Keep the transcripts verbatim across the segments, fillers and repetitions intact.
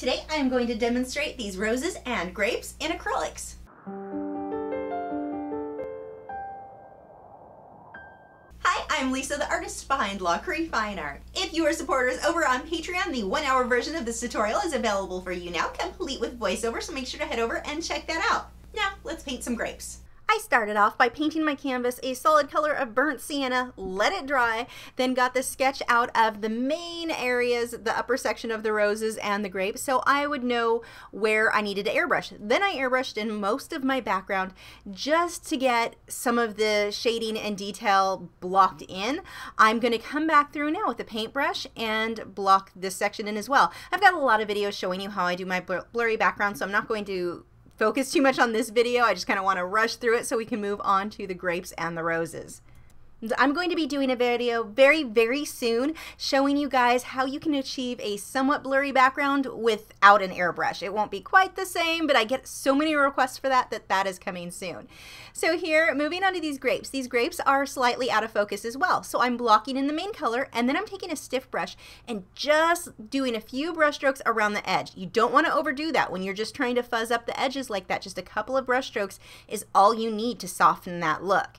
Today I am going to demonstrate these roses and grapes in acrylics. I'm Lisa, the artist behind Lachri Fine Art. If you are supporters over on Patreon, the one hour version of this tutorial is available for you now, complete with voiceover, so make sure to head over and check that out. Now, let's paint some grapes. I started off by painting my canvas a solid color of burnt sienna, let it dry, then got the sketch out of the main areas, the upper section of the roses and the grapes, so I would know where I needed to airbrush. Then I airbrushed in most of my background just to get some of the shading and detail blocked in. I'm going to come back through now with a paintbrush and block this section in as well. I've got a lot of videos showing you how I do my blurry background, so I'm not going to focus too much on this video. I just kind of want to rush through it so we can move on to the grapes and the roses. I'm going to be doing a video very, very soon showing you guys how you can achieve a somewhat blurry background without an airbrush. It won't be quite the same, but I get so many requests for that that that is coming soon. So here, moving on to these grapes. These grapes are slightly out of focus as well. So I'm blocking in the main color, and then I'm taking a stiff brush and just doing a few brush strokes around the edge. You don't want to overdo that when you're just trying to fuzz up the edges like that. Just a couple of brush strokes is all you need to soften that look.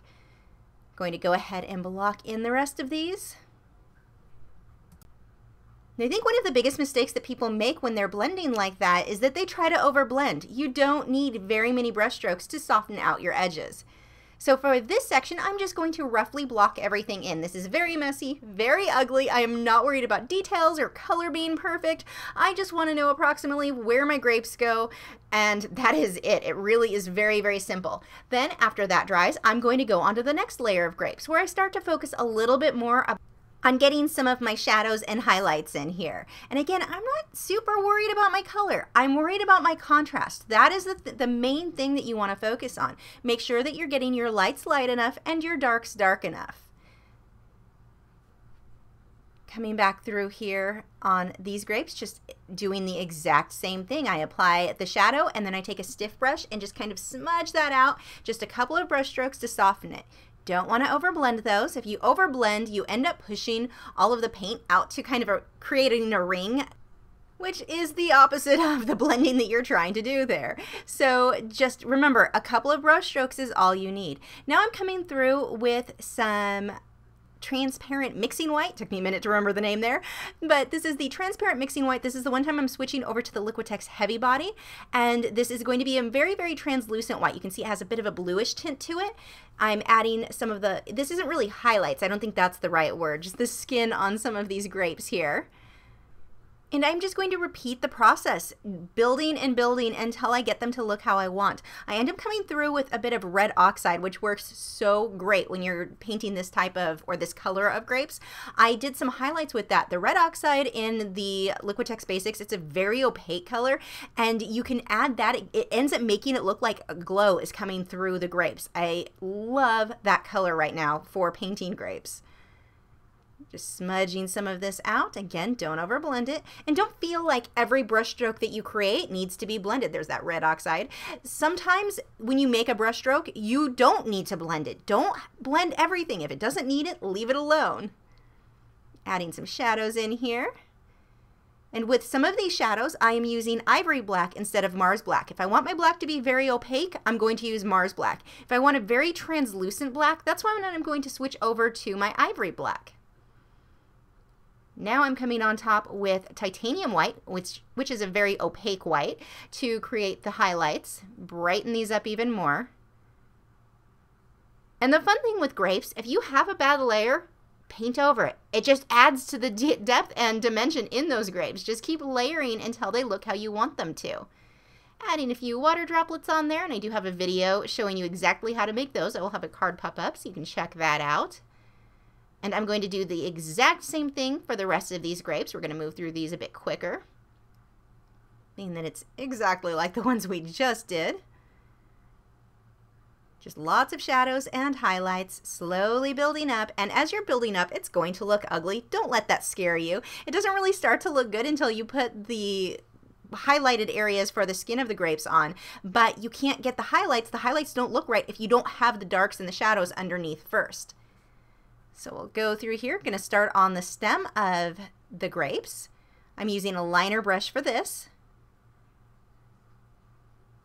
Going to go ahead and block in the rest of these. And I think one of the biggest mistakes that people make when they're blending like that is that they try to overblend. You don't need very many brush strokes to soften out your edges. So for this section, I'm just going to roughly block everything in. This is very messy, very ugly. I am not worried about details or color being perfect. I just want to know approximately where my grapes go, and that is it. It really is very, very simple. Then after that dries, I'm going to go on to the next layer of grapes, where I start to focus a little bit more on getting some of my shadows and highlights in here. And again, I'm not super worried about my color. I'm worried about my contrast. That is the, th the main thing that you want to focus on. Make sure that you're getting your lights light enough and your darks dark enough. Coming back through here on these grapes, just doing the exact same thing. I apply the shadow and then I take a stiff brush and just kind of smudge that out, just a couple of brush strokes to soften it. Don't want to overblend those. If you overblend, you end up pushing all of the paint out to kind of a, creating a ring, which is the opposite of the blending that you're trying to do there. So just remember, a couple of brush strokes is all you need. Now I'm coming through with some transparent mixing white. Took me a minute to remember the name there, but this is the transparent mixing white. This is the one time I'm switching over to the Liquitex heavy body, and this is going to be a very, very translucent white. You can see it has a bit of a bluish tint to it. I'm adding some of the, this isn't really highlights, I don't think that's the right word, just the skin on some of these grapes here. And I'm just going to repeat the process, building and building until I get them to look how I want. I end up coming through with a bit of red oxide, which works so great when you're painting this type of, or this color of grapes. I did some highlights with that. The red oxide in the Liquitex Basics, it's a very opaque color, and you can add that. It ends up making it look like a glow is coming through the grapes. I love that color right now for painting grapes. Just smudging some of this out. Again, don't overblend it. And don't feel like every brush stroke that you create needs to be blended. There's that red oxide. Sometimes when you make a brush stroke, you don't need to blend it. Don't blend everything. If it doesn't need it, leave it alone. Adding some shadows in here. And with some of these shadows, I am using Ivory Black instead of Mars Black. If I want my black to be very opaque, I'm going to use Mars Black. If I want a very translucent black, that's why I'm going to switch over to my Ivory Black. Now I'm coming on top with titanium white, which, which is a very opaque white, to create the highlights, brighten these up even more. And the fun thing with grapes, if you have a bad layer, paint over it. It just adds to the de- depth and dimension in those grapes. Just keep layering until they look how you want them to. Adding a few water droplets on there, and I do have a video showing you exactly how to make those. I will have a card pop up so you can check that out. And I'm going to do the exact same thing for the rest of these grapes. We're going to move through these a bit quicker, being that it's exactly like the ones we just did. Just lots of shadows and highlights, slowly building up. And as you're building up, it's going to look ugly. Don't let that scare you. It doesn't really start to look good until you put the highlighted areas for the skin of the grapes on, but you can't get the highlights. The highlights don't look right if you don't have the darks and the shadows underneath first. So we'll go through here. Going to start on the stem of the grapes. I'm using a liner brush for this.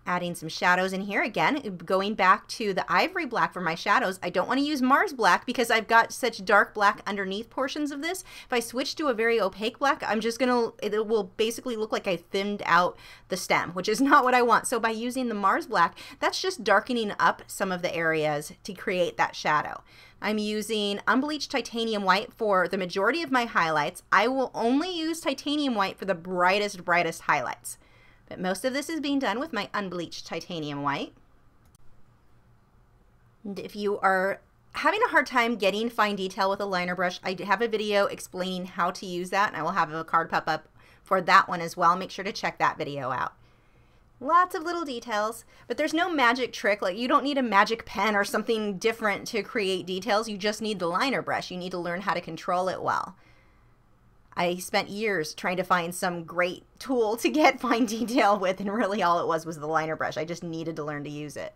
adding some shadows in here. Again, going back to the ivory black for my shadows, I don't want to use Mars black because I've got such dark black underneath portions of this. If I switch to a very opaque black, I'm just gonna, it will basically look like I thinned out the stem, which is not what I want. So by using the Mars black, that's just darkening up some of the areas to create that shadow. I'm using unbleached titanium white for the majority of my highlights. I will only use titanium white for the brightest, brightest highlights. But most of this is being done with my unbleached titanium white. And if you are having a hard time getting fine detail with a liner brush, I have a video explaining how to use that, and I will have a card pop up for that one as well. Make sure to check that video out. Lots of little details, but there's no magic trick. Like, you don't need a magic pen or something different to create details. You just need the liner brush. You need to learn how to control it well. I spent years trying to find some great tool to get fine detail with, and really all it was was the liner brush. I just needed to learn to use it.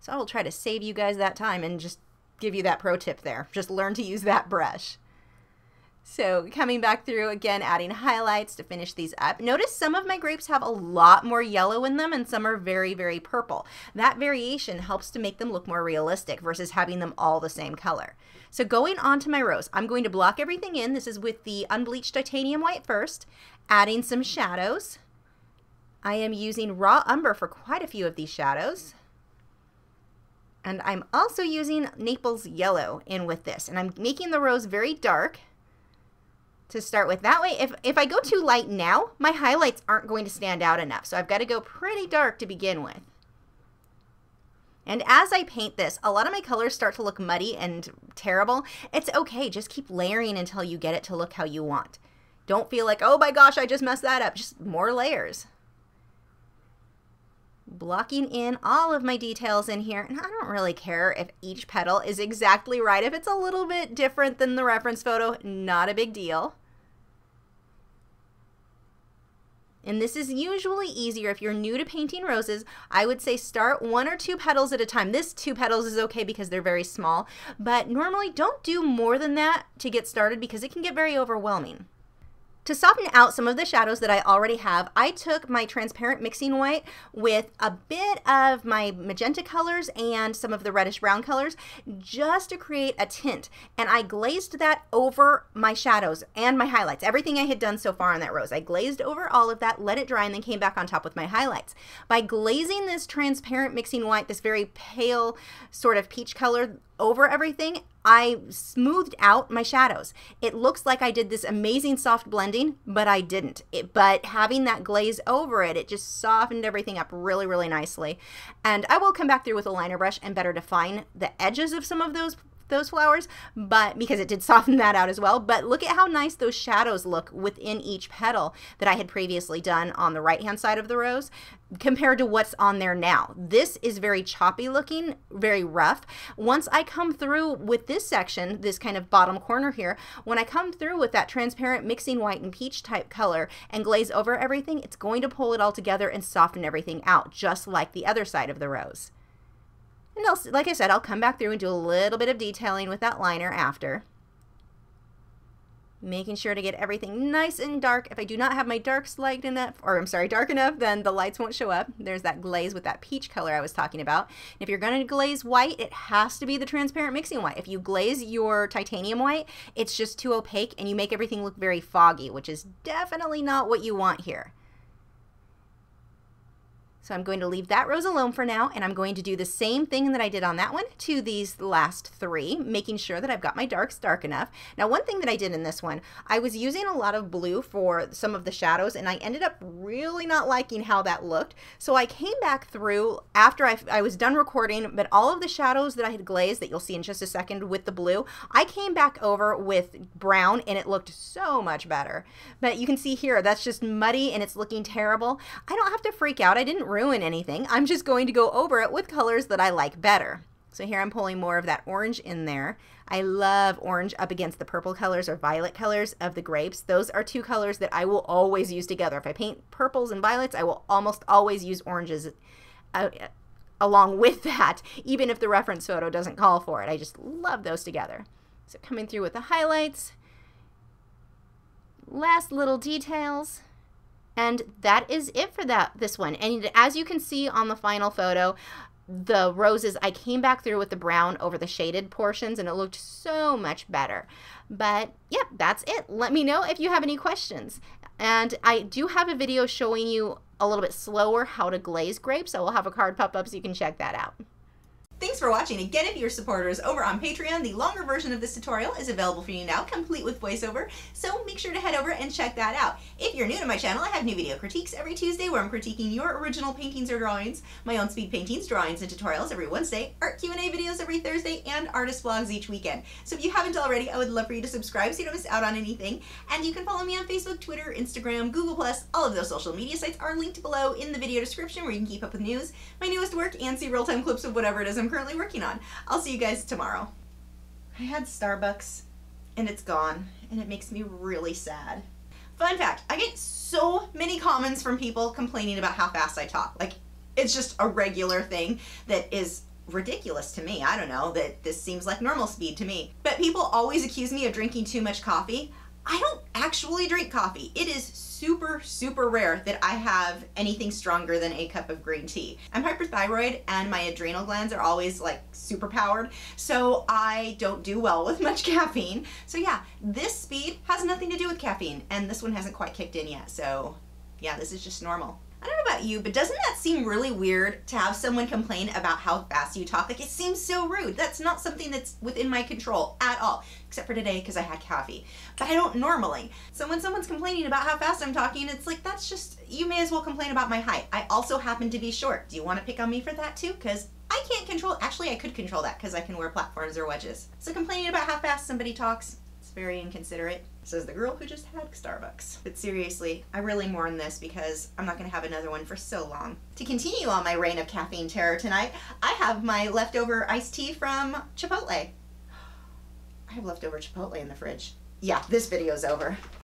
So I will try to save you guys that time and just give you that pro tip there. Just learn to use that brush. So coming back through again, adding highlights to finish these up. Notice some of my grapes have a lot more yellow in them and some are very, very purple. That variation helps to make them look more realistic versus having them all the same color. So going on to my rose, I'm going to block everything in. This is with the unbleached titanium white first, adding some shadows. I am using raw umber for quite a few of these shadows. And I'm also using Naples yellow in with this. And I'm making the rose very dark to start with. That way, if, if I go too light now, my highlights aren't going to stand out enough. So I've got to go pretty dark to begin with. And as I paint this, a lot of my colors start to look muddy and terrible. It's okay. Just keep layering until you get it to look how you want. Don't feel like, oh my gosh, I just messed that up. Just more layers. Blocking in all of my details in here, and I don't really care if each petal is exactly right. If it's a little bit different than the reference photo, not a big deal. And this is usually easier if you're new to painting roses. I would say start one or two petals at a time. This two petals is okay because they're very small, but normally don't do more than that to get started because it can get very overwhelming. To soften out some of the shadows that I already have, I took my transparent mixing white with a bit of my magenta colors and some of the reddish brown colors just to create a tint. And I glazed that over my shadows and my highlights, everything I had done so far on that rose. I glazed over all of that, let it dry, and then came back on top with my highlights. By glazing this transparent mixing white, this very pale sort of peach color, over everything, I smoothed out my shadows. It looks like I did this amazing soft blending, but I didn't. It, but having that glaze over it, it just softened everything up really, really nicely. And I will come back through with a liner brush and better define the edges of some of those those flowers, but because it did soften that out as well. But look at how nice those shadows look within each petal that I had previously done on the right hand side of the rose compared to what's on there now. This is very choppy looking, very rough. Once I come through with this section, this kind of bottom corner here, when I come through with that transparent mixing white and peach type color and glaze over everything, it's going to pull it all together and soften everything out, just like the other side of the rose. And I'll, like I said, I'll come back through and do a little bit of detailing with that liner after. Making sure to get everything nice and dark. If I do not have my darks light enough, or I'm sorry, dark enough, then the lights won't show up. There's that glaze with that peach color I was talking about. And if you're going to glaze white, it has to be the transparent mixing white. If you glaze your titanium white, it's just too opaque and you make everything look very foggy, which is definitely not what you want here. So I'm going to leave that rose alone for now, and I'm going to do the same thing that I did on that one to these last three, making sure that I've got my darks dark enough. Now, one thing that I did in this one, I was using a lot of blue for some of the shadows, and I ended up really not liking how that looked. So I came back through after I, I was done recording, but all of the shadows that I had glazed that you'll see in just a second with the blue, I came back over with brown, and it looked so much better. But you can see here, that's just muddy, and it's looking terrible. I don't have to freak out. I didn't ruin anything. I'm just going to go over it with colors that I like better. So here I'm pulling more of that orange in there. I love orange up against the purple colors or violet colors of the grapes. Those are two colors that I will always use together. If I paint purples and violets, I will almost always use oranges uh, along with that, even if the reference photo doesn't call for it. I just love those together. So coming through with the highlights, last little details. And that is it for that this one. And as you can see on the final photo, the roses, I came back through with the brown over the shaded portions and it looked so much better. But yep, yeah, that's it. Let me know if you have any questions. And I do have a video showing you a little bit slower how to glaze grapes. I will have a card pop up so you can check that out. Thanks for watching. Again, if you're supporters over on Patreon, the longer version of this tutorial is available for you now, complete with voiceover, so make sure to head over and check that out. If you're new to my channel, I have new video critiques every Tuesday where I'm critiquing your original paintings or drawings, my own speed paintings, drawings, and tutorials every Wednesday, art Q and A videos every Thursday, and artist vlogs each weekend. So if you haven't already, I would love for you to subscribe so you don't miss out on anything, and you can follow me on Facebook, Twitter, Instagram, Google plus, all of those social media sites are linked below in the video description where you can keep up with news, my newest work, and see real-time clips of whatever it is I'm currently working on. I'll see you guys tomorrow. I had Starbucks and it's gone and it makes me really sad. Fun fact, I get so many comments from people complaining about how fast I talk. Like, it's just a regular thing that is ridiculous to me. I don't know, that this seems like normal speed to me. But people always accuse me of drinking too much coffee. I don't actually drink coffee. It is super, super rare that I have anything stronger than a cup of green tea. I'm hyperthyroid and my adrenal glands are always like super powered, so I don't do well with much caffeine. So yeah, this speed has nothing to do with caffeine and this one hasn't quite kicked in yet. So yeah, this is just normal. I don't know about you, but doesn't that seem really weird to have someone complain about how fast you talk? Like, it seems so rude. That's not something that's within my control at all, except for today because I had coffee, but I don't normally. So when someone's complaining about how fast I'm talking, it's like, that's just, you may as well complain about my height. I also happen to be short. Do you want to pick on me for that too? Because I can't control, actually I could control that because I can wear platforms or wedges. So complaining about how fast somebody talks, it's very inconsiderate. Says the girl who just had Starbucks. But seriously, I really mourn this because I'm not gonna have another one for so long. To continue on my reign of caffeine terror tonight, I have my leftover iced tea from Chipotle. I have leftover Chipotle in the fridge. Yeah, this video's over.